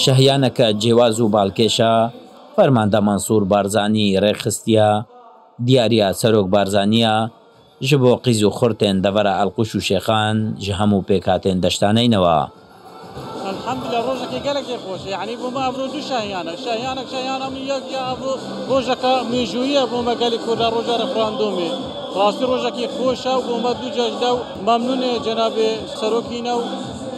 شەهیانەکە جێواز و باڵکێشە فەرماندە منصور بارزانی ڕێخستیە دیاریە سەرۆک بارزانیە ji bo qîz û xurtên devera Elqûş û Şêxan ji hemû pêkhatên deştaneynewa Elhamdûlillah rojekê gelekê xweş yanî bo me evro du şehiyanek şehiyanek min yek ya evro rojeka mêjûyî bo me gelê Kurda roja referandûmê rastî rojekê xweş e bo me du cejde û memnûnê cenabê serokîne û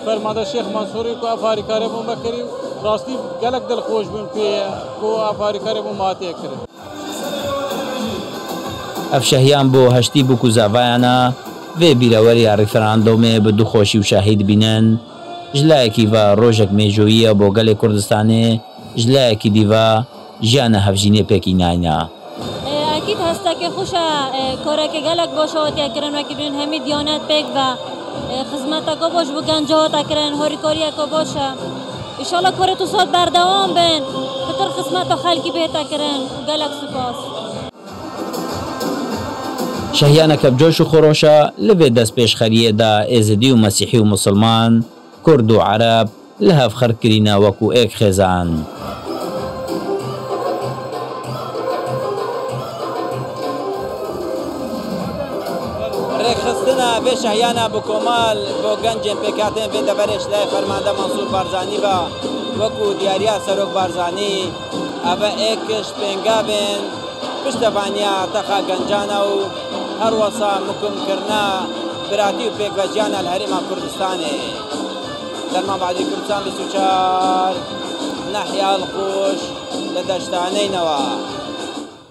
fermada Şêx Mansurê ku afarîkarê bo me kirî û rastî gelek dilxweş bûn pê ye ku afarîkarê bo me hatiye kirin اف شهیان بو هشتی بو کوزاوایانا و بیراوری ریفراندومه به دو خوشی و شاهید بینن جلایکی و روژک میجویی بو گل کردستانه جلایکی دیوا جان هفجینه پکیناینا اکید هستا که خوشا کورا که گلک بوشا و تیا کرن و کبین همی دیانت پک و خزمتا کو بوش بکن جهوتا کرن هوری کوریا کو بوشا انشالله کورا تو صوت بردوام بین خطر خزمتا خلکی بیتا کرن گلک سپاس شهیانەکە بجۆش و خۆرۆشە لەوێ دەستپێشخەریەدا ئێزدی و مەسیحی و مسلمان کورد و عەرەب لە هەفخەرکرینە وەکو ئێک خێزان ڕێکخستنە بێ شەهیانە بۆ کۆمەڵ بۆ گەنجێن پێکهاتێن بێ دەڤەرێش لای فەرماندە مەنسوور بارزانی بە وەکو دیاریە سەرۆک بارزانی ئەڤە ئێکش پێنگا بێن پشتەوانیە تەخا گەنجانە و هەروەسا مکومکردنە براتی و پێکڤەجیانە لە هەرێما کوردستانێ دەرمابادی کوردستان 24 نەحیا ئەلقوش لە دەشتانەینەوە